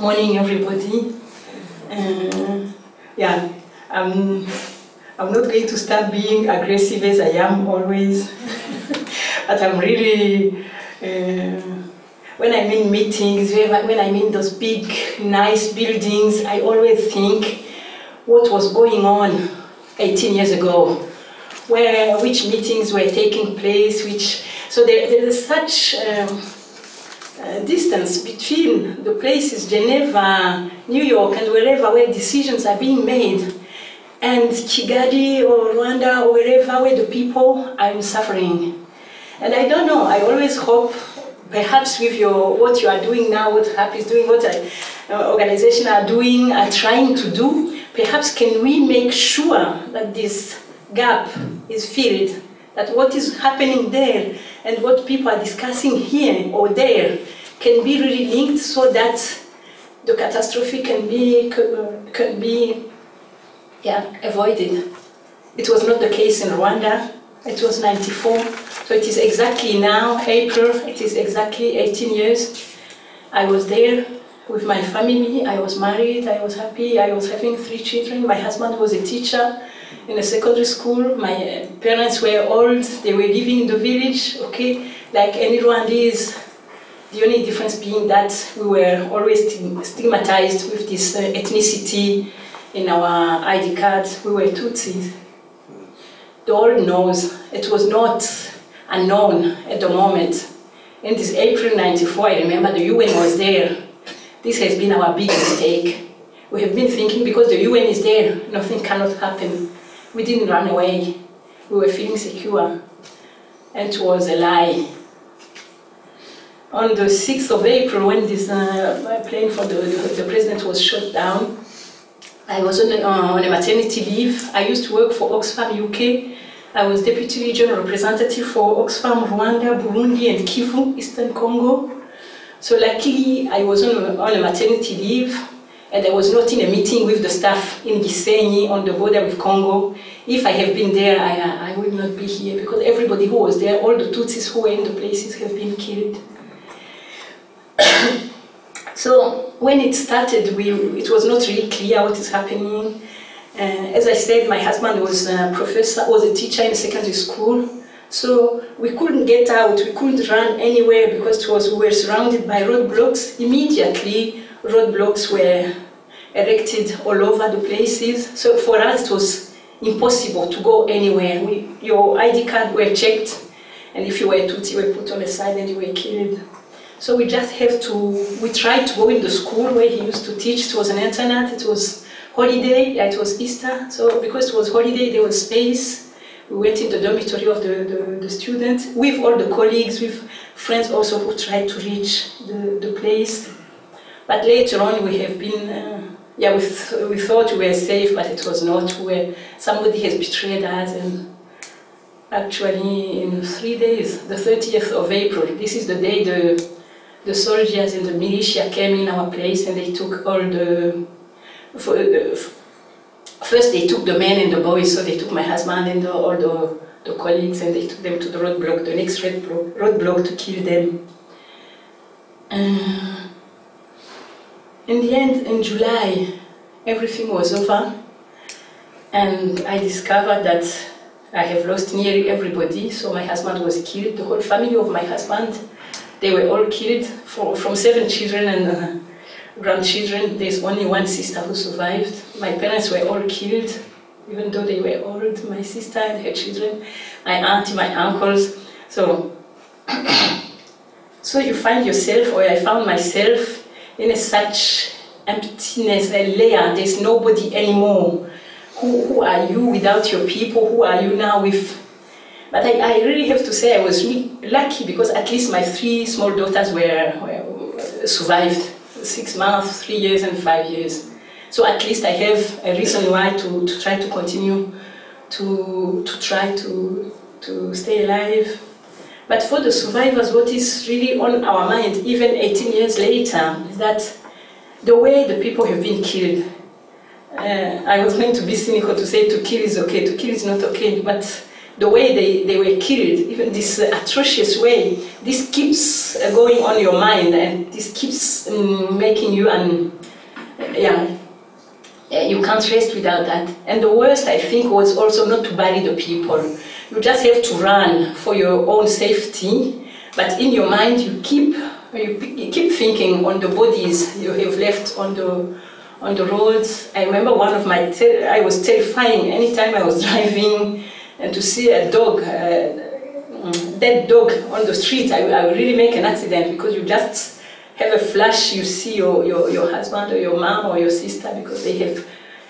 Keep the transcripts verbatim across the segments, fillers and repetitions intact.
Morning, everybody. Uh, yeah, I'm, I'm not going to start being aggressive as I am always, but I'm really, uh, when I'm in meetings, when I'm in those big, nice buildings, I always think what was going on eighteen years ago, where which meetings were taking place, which, so there, there is such um, uh, distance between the places, Geneva, New York, and wherever where decisions are being made, and Kigali or Rwanda or wherever where the people are suffering. And I don't know, I always hope, perhaps with your, what you are doing now, what HAP is doing, what I, uh, organizations are doing, are trying to do, perhaps can we make sure that this gap is filled, that what is happening there and what people are discussing here or there can be really linked so that the catastrophe can be, can be yeah, avoided. It was not the case in Rwanda, it was ninety-four, so it is exactly now, April, it is exactly eighteen years. I was there with my family, I was married, I was happy, I was having three children, my husband was a teacher in a secondary school, my parents were old, they were living in the village, okay, like any Rwandese. The only difference being that we were always stigmatized with this uh, ethnicity in our I D cards, we were Tutsis. The world knows, it was not unknown at the moment. In this April ninety-four, I remember the U N was there. This has been our big mistake. We have been thinking because the U N is there, nothing cannot happen. We didn't run away. We were feeling secure. And it was a lie. On the sixth of April, when this uh, plane for the, the, the president was shot down, I was on a, uh, on a maternity leave. I used to work for Oxfam U K. I was Deputy Regional Representative for Oxfam Rwanda, Burundi, and Kivu, Eastern Congo. So luckily, I was on, on a maternity leave, and I was not in a meeting with the staff in Gisenyi on the border with Congo. If I have been there, I, I would not be here, because everybody who was there, all the Tutsis who were in the places have been killed. So when it started, we, it was not really clear what is happening. Uh, as I said, my husband was a professor, was a teacher in secondary school. So we couldn't get out, we couldn't run anywhere because it was, we were surrounded by roadblocks. Immediately, roadblocks were erected all over the places. So for us, it was impossible to go anywhere. We, your I D card were checked, and if you were Tutsi, you were put on the side and you were killed. So we just have to, we tried to go in the school where he used to teach. It was an internat, it was holiday, it was Easter. So because it was holiday, there was space. We went in the dormitory of the, the, the students, with all the colleagues, with friends also who tried to reach the, the place. But later on we have been, uh, yeah, we, th we thought we were safe, but it was not. We were, somebody has betrayed us, and actually in three days, the thirtieth of April, this is the day the, the soldiers and the militia came in our place and they took all the, for, uh, first they took the men and the boys, so they took my husband and the, all the, the colleagues, and they took them to the roadblock, the next roadblock, roadblock to kill them. Uh, in the end, in July, everything was over, and I discovered that I have lost nearly everybody. So my husband was killed, the whole family of my husband, they were all killed, for, from seven children and uh, grandchildren, there's only one sister who survived. My parents were all killed, even though they were old, my sister and her children, my auntie, my uncles. So, so you find yourself, or I found myself, in a such emptiness, a layer, there's nobody anymore. Who, who are you without your people? Who are you now with? But I, I really have to say I was really lucky, because at least my three small daughters were, were survived. Six months, three years, and five years. So at least I have a reason why to, to try to continue to, to try to, to stay alive. But for the survivors, what is really on our mind, even eighteen years later, is that the way the people have been killed. Uh, I was meant to be cynical to say to kill is okay, to kill is not okay, but the way they, they were killed, even this atrocious way, this keeps going on your mind, and this keeps um, making you, and um, yeah, you can't rest without that. And the worst, I think, was also not to bury the people. You just have to run for your own safety, but in your mind you keep, you keep thinking on the bodies you have left on the, on the roads. I remember one of my, ter I was terrifying anytime I was driving, and to see a dog, uh, dead dog on the street, I, I would really make an accident, because you just have a flash, you see your, your, your husband or your mom or your sister, because they have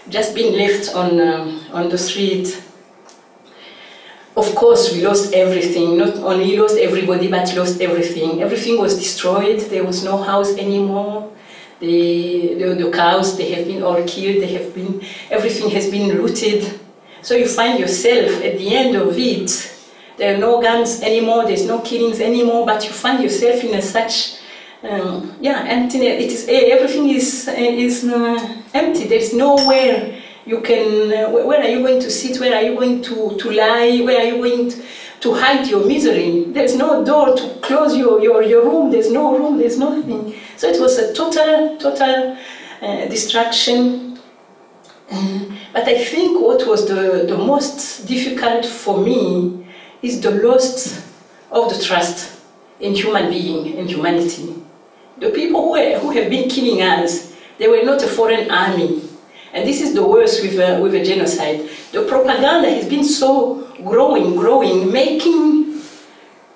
just been left on, um, on the street. Of course, we lost everything, not only lost everybody, but lost everything. Everything was destroyed, there was no house anymore. The, the, the cows, they have been all killed, they have been, everything has been looted. So you find yourself at the end of it, there are no guns anymore, there's no killings anymore, but you find yourself in a such, um, yeah, emptiness. It is, everything is, is uh, empty, there's nowhere you can, uh, where are you going to sit, where are you going to, to lie, where are you going to, to hide your misery? There's no door to close your, your, your room, there's no room, there's nothing. So it was a total, total uh, distraction. Um, but I think what was the, the most difficult for me is the loss of the trust in human being, in humanity. The people who, were, who have been killing us, they were not a foreign army. And this is the worst with a, with a genocide. The propaganda has been so growing, growing, making,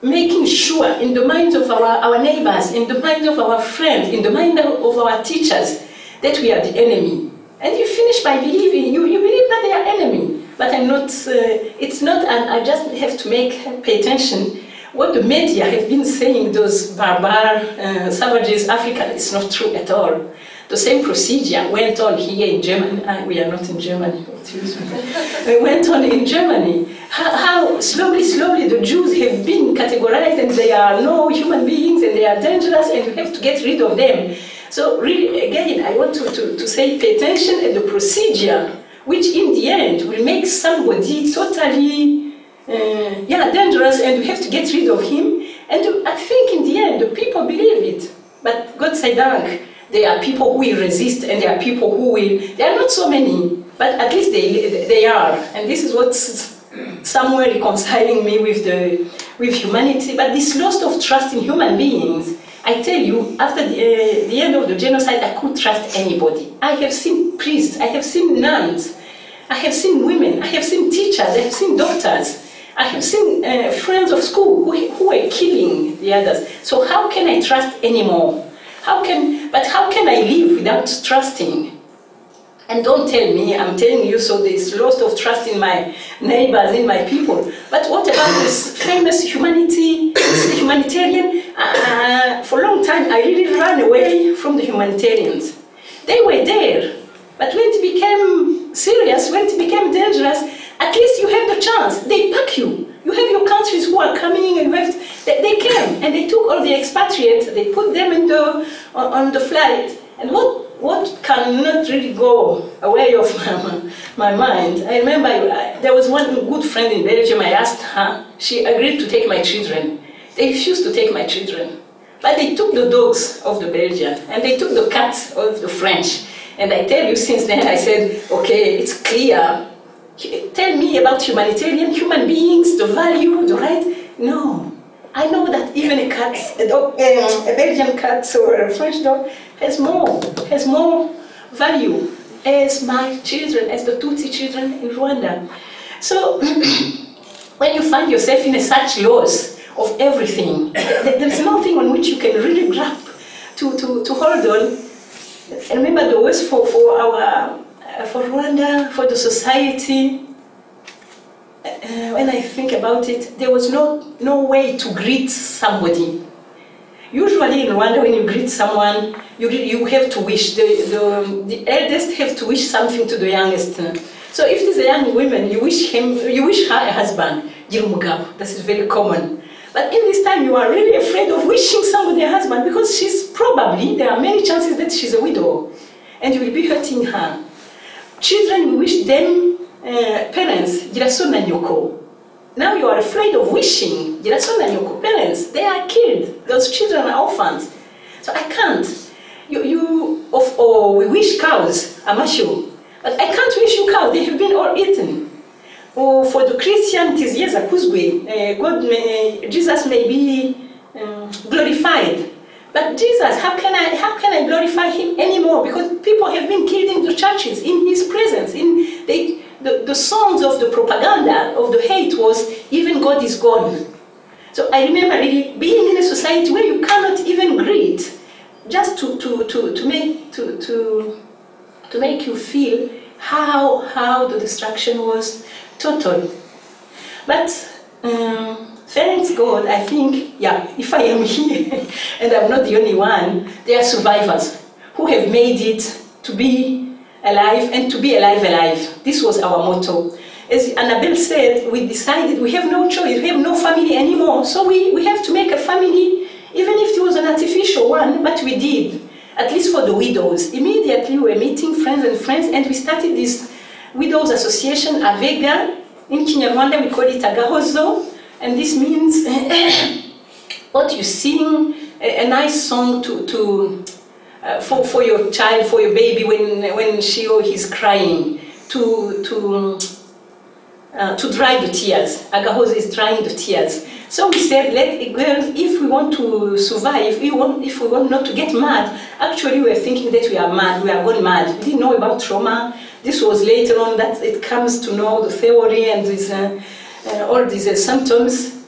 making sure in the minds of our, our neighbors, in the minds of our friends, in the mind of our teachers, that we are the enemy. And you finish by believing, you, you believe that they are enemy, but I'm not, uh, it's not, and I just have to make, pay attention. What the media have been saying, those barbar, uh, savages, Africa, it's not true at all. The same procedure went on here in Germany. Uh, we are not in Germany, excuse me. It went on in Germany. How, how slowly, slowly the Jews have been categorized, and they are no human beings, and they are dangerous, and you have to get rid of them. So really, again, I want to, to, to say, pay attention at the procedure, which in the end will make somebody totally uh, yeah, dangerous, and you have to get rid of him. And I think in the end, the people believe it. But God say dank, there are people who will resist, and there are people who will, there are not so many, but at least they, they are. And this is what's somewhere reconciling me with, the, with humanity. But this loss of trust in human beings, I tell you, after the, uh, the end of the genocide, I couldn't trust anybody. I have seen priests, I have seen nuns, I have seen women, I have seen teachers, I have seen doctors, I have seen uh, friends of school who, who were killing the others. So how can I trust anymore? How can, but how can I live without trusting? And don't tell me, I'm telling you, so there's loss of trust in my neighbors, in my people. But what about this famous humanity, this humanitarian? Uh, for a long time, I really ran away from the humanitarians. They were there, but when it became serious, when it became dangerous, at least you have the chance. They pack you. You have your countries who are coming, and you have to, they, they came, and they took all the expatriates, they put them in the, on, on the flight. And what? What cannot really go away of my mind. I remember I, there was one good friend in Belgium, I asked her, she agreed to take my children. They refused to take my children. But they took the dogs of the Belgians, and they took the cats of the French. And I tell you, since then I said, okay, it's clear. Tell me about humanitarian, human beings, the value, the right. No. I know that even a cat, a, dog, a Belgian cat or a French dog has more, has more value as my children, as the Tutsi children in Rwanda. So when you find yourself in a such loss of everything, there's nothing on which you can really grab to, to, to hold on. I remember the worst for, for, our, for Rwanda, for the society. Uh, when I think about it, there was no, no way to greet somebody. Usually in Rwanda, when you greet someone, you, you have to wish, the, the, the eldest have to wish something to the youngest. So if there's a young woman, you wish him, you wish her a husband, Girumugab, this is very common. But in this time, you are really afraid of wishing somebody a husband, because she's probably, there are many chances that she's a widow, and you will be hurting her. Children, you wish them, Uh, parents, Girasona Nyoko. Now you are afraid of wishing. That's when your parents, they are killed. Those children are orphans. So I can't. You, you of, oh, we wish cows, amashu. But I can't wish you cows. They have been all eaten. Or oh, for the Christian, it is yes, a kuzwe. God, may, Jesus may be um, glorified. But Jesus, how can I, how can I glorify him anymore? Because people have been killed in the churches, in his presence. In they, the, the songs of the propaganda, of the hate was, even God is gone. So I remember really being in a society where you cannot even greet, just to, to, to, to, make, to, to, to make you feel how, how the destruction was total. But um, thanks God, I think, yeah, if I am here, and I'm not the only one, there are survivors who have made it to be alive and to be alive alive. This was our motto. As Annabelle said, we decided we have no choice, we have no family anymore, so we, we have to make a family, even if it was an artificial one, but we did, at least for the widows. Immediately we were meeting friends and friends, and we started this widows association, AVEGA. In Kinyarwanda we call it Agahoso. And this means what you sing, a, a nice song to, to, uh, for, for your child, for your baby when, when she or he's crying, to, to, uh, to dry the tears. Agahoso is drying the tears. So we said, let girls, if we want to survive, we want, if we want not to get mad, actually we were thinking that we are mad, we are going mad. We didn't know about trauma. This was later on that it comes to know the theory and this. Uh, Uh, all these uh, symptoms,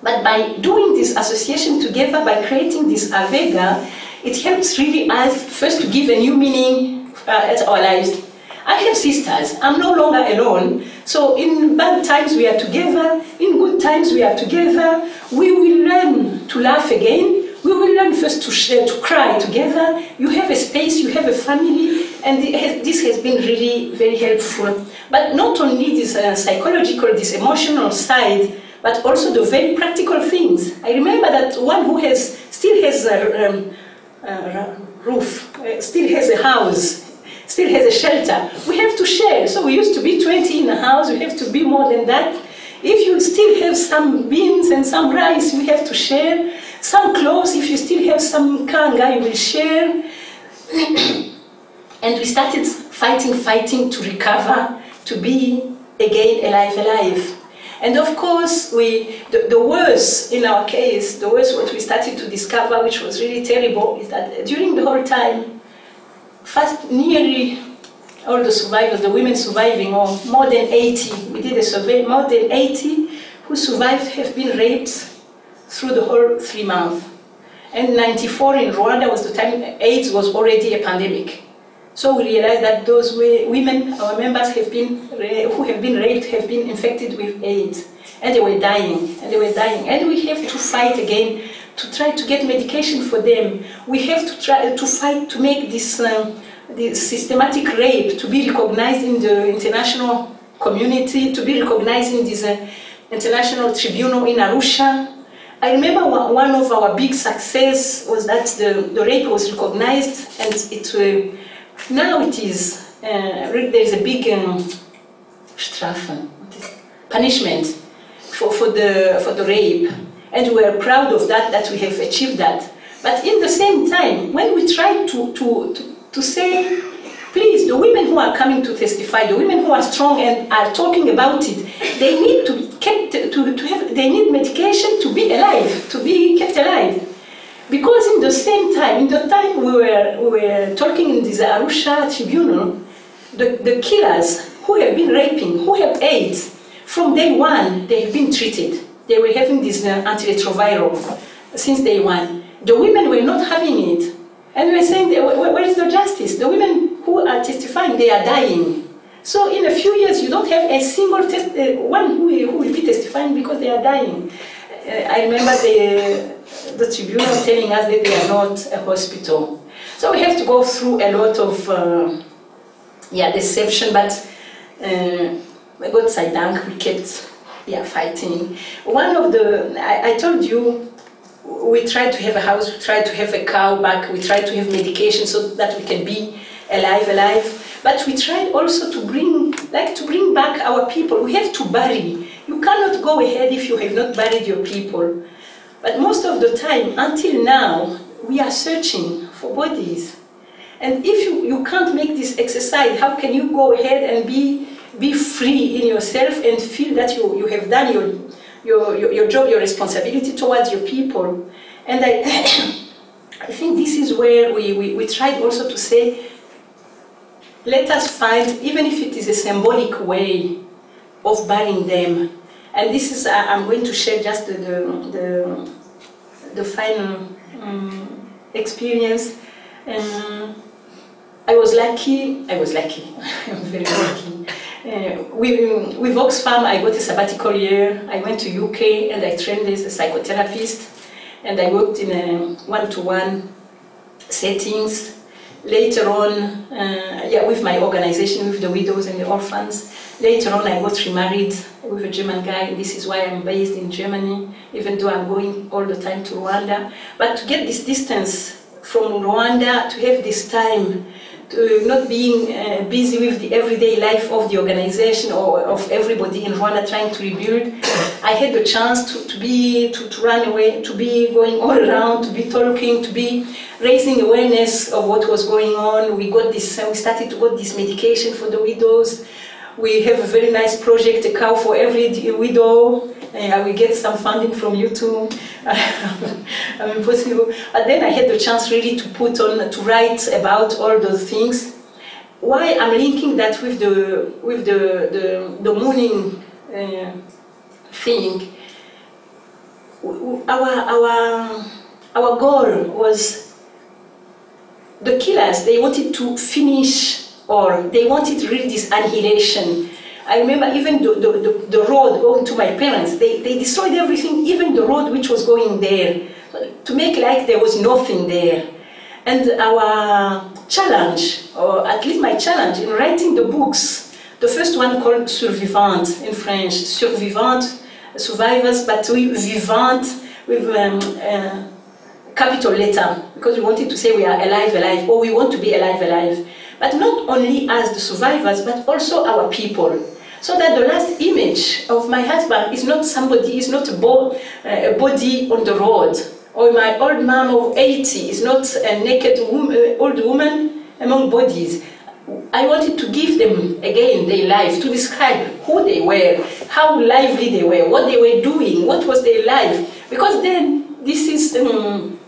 but by doing this association together, by creating this AVEGA, it helps really us first to give a new meaning uh, to our lives. I have sisters, I'm no longer alone, so in bad times we are together, in good times we are together, we will learn to laugh again, we will learn first to share, to cry together, you have a space, you have a family, and this has been really very helpful. But not only this uh, psychological, this emotional side, but also the very practical things. I remember that one who has, still has a um, uh, roof, uh, still has a house, still has a shelter, we have to share. So we used to be twenty in a house, we have to be more than that. If you still have some beans and some rice, we have to share. Some clothes, if you still have some kanga, you will share. And we started fighting, fighting to recover, to be again alive, alive. And of course, we, the, the worst in our case, the worst what we started to discover, which was really terrible, is that during the whole time, fast nearly all the survivors, the women surviving, or more than eighty, we did a survey, more than eighty who survived have been raped through the whole three months. And ninety-four in Rwanda was the time AIDS was already a pandemic. So we realized that those women, our members have been, who have been raped, have been infected with AIDS. And they were dying, and they were dying. And we have to fight again to try to get medication for them. We have to try to fight to make this, um, this systematic rape to be recognized in the international community, to be recognized in this uh, international tribunal in Arusha. I remember one of our big success was that the, the rape was recognized, and it uh, now it is, uh, there is a big um, strafe, punishment for, for, the, for the rape, and we are proud of that, that we have achieved that. But in the same time, when we try to, to, to, to say, please, the women who are coming to testify, the women who are strong and are talking about it, they need to, kept, to, to have, they need medication to be alive, to be kept alive. Because in the same time, in the time we were, we were talking in this Arusha tribunal, the, the killers who have been raping, who have AIDS, from day one, they have been treated. They were having this uh, antiretroviral since day one. The women were not having it. And we were saying, where is the justice? The women who are testifying, they are dying. So in a few years, you don't have a single test, uh, one who, who will be testifying because they are dying. Uh, I remember the... Uh, the tribunal telling us that they are not a hospital. So we have to go through a lot of uh, yeah, deception, but uh, God say thank, we kept yeah, fighting. One of the, I, I told you, we tried to have a house, we tried to have a cow back, we tried to have medication so that we can be alive, alive. But we tried also to bring, like to bring back our people. We have to bury. You cannot go ahead if you have not buried your people. But most of the time, until now, we are searching for bodies. And if you, you can't make this exercise, how can you go ahead and be, be free in yourself and feel that you, you have done your, your, your, your job, your responsibility towards your people? And I, I think this is where we, we, we tried also to say, let us find, even if it is a symbolic way of burying them. And this is, I'm going to share just the, the, the final um, experience. Um, I was lucky, I was lucky, I'm very lucky. Uh, with, with Oxfam, I got a sabbatical year. I went to U K and I trained as a psychotherapist. And I worked in one-to-one settings. Later on, uh, yeah, with my organization, with the widows and the orphans. Later on, I got remarried with a German guy, and this is why I'm based in Germany, even though I'm going all the time to Rwanda. But to get this distance from Rwanda, to have this time, to not being uh, busy with the everyday life of the organization or of everybody in Rwanda trying to rebuild, I had the chance to, to be, to, to run away, to be going all around, to be talking, to be raising awareness of what was going on. We got this, we started to get this medication for the widows. We have a very nice project, a cow for every widow. I will get some funding from you too. I'm impossible. But then I had the chance really to put on, to write about all those things. Why I'm linking that with the with the the, the mooning uh, thing. Our our our goal was the killers. They wanted to finish, or they wanted really this annihilation. I remember even the, the, the, the road going to my parents, they, they destroyed everything, even the road which was going there, to make like there was nothing there. And our challenge, or at least my challenge in writing the books, the first one called Survivante in French, Survivante, survivors, but we vivante with um, uh, capital letter, because we wanted to say we are alive, alive, or we want to be alive, alive. But not only as the survivors, but also our people. So that the last image of my husband is not somebody, is not a, bo uh, a body on the road, or my old mom of eighty is not a naked wom uh, old woman among bodies. I wanted to give them again their life, to describe who they were, how lively they were, what they were doing, what was their life. Because then this is, um,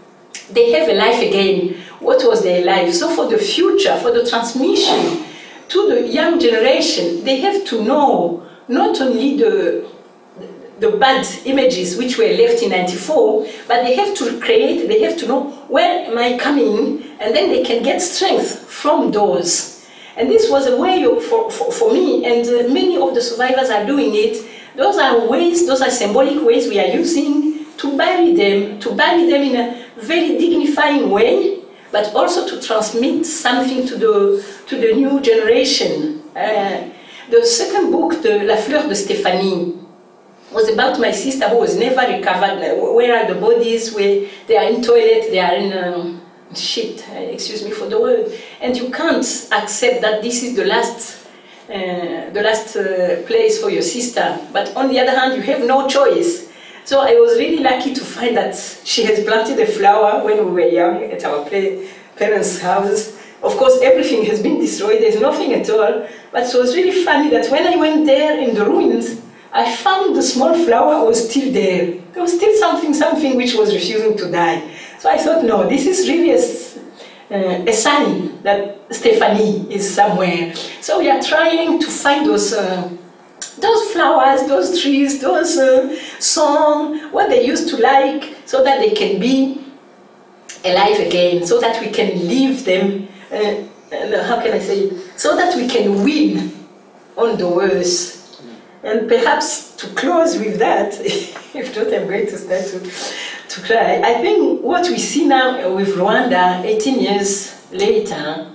they have a life again. What was their life? So for the future, for the transmission, to the young generation, they have to know not only the, the bad images which were left in ninety-four, but they have to create, they have to know where am I coming, and then they can get strength from those. And this was a way of, for, for, for me, and many of the survivors are doing it. Those are ways, those are symbolic ways we are using to bury them, to bury them in a very dignifying way, but also to transmit something to the, to the new generation. Uh, the second book, the La Fleur de Stéphanie, was about my sister who was never recovered. Where are the bodies? Where they are in toilet, they are in um, shit, excuse me for the word. And you can't accept that this is the last, uh, the last uh, place for your sister. But on the other hand, you have no choice. So I was really lucky to find that she had planted a flower when we were young at our play, parents' houses. Of course, everything has been destroyed, there's nothing at all. But it was really funny that when I went there in the ruins, I found the small flower was still there. There was still something, something which was refusing to die. So I thought, no, this is really a, uh, a sign that Stephanie is somewhere. So we are trying to find those uh, those flowers, those trees, those uh, songs, what they used to like, so that they can be alive again, so that we can leave them, uh, uh, how can I say it, so that we can win on the worst. And perhaps to close with that, if not I'm going to start to, to cry, I think what we see now with Rwanda eighteen years later,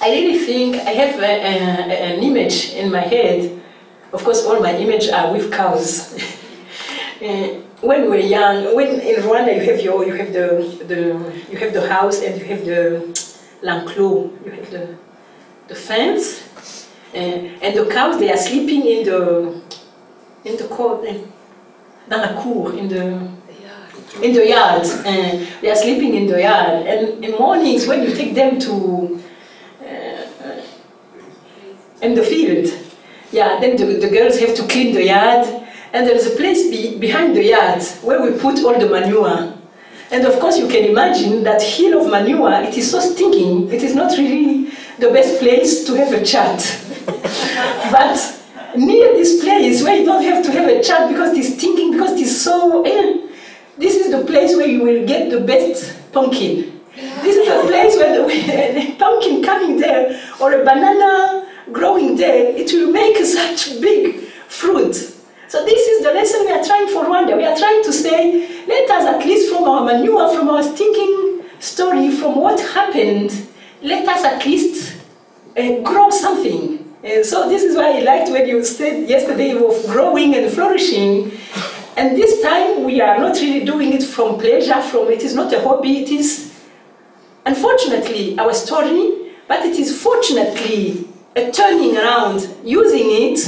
I really think I have a, a, an image in my head. Of course, all my images are with cows. uh, when we were young, when in Rwanda you have your, you have the, the, you have the house and you have the l'enclos, you have the, the fence, uh, and the cows, they are sleeping in the in the court, in the cour, in the in the yard, and they are sleeping in the yard. And in mornings when you take them to uh, in the field, yeah, then the, the girls have to clean the yard. And there is a place be, behind the yard where we put all the manure. And of course, you can imagine that hill of manure. It is so stinking. It is not really the best place to have a chat. But near this place where you don't have to have a chat because it is stinking, because it is so. Eh, This is the place where you will get the best pumpkin. This is the place where the, the pumpkin coming there, or a banana growing there, it will make such big fruit. So this is the lesson we are trying for Rwanda. We are trying to say, let us at least from our manure, from our stinking story, from what happened, let us at least uh, grow something. And so this is why I liked when you said yesterday of growing and flourishing. And this time, we are not really doing it from pleasure, from it is not a hobby, it is, unfortunately, our story, but it is fortunately a turning around, using it,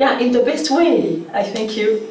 yeah, in the best way. I thank you.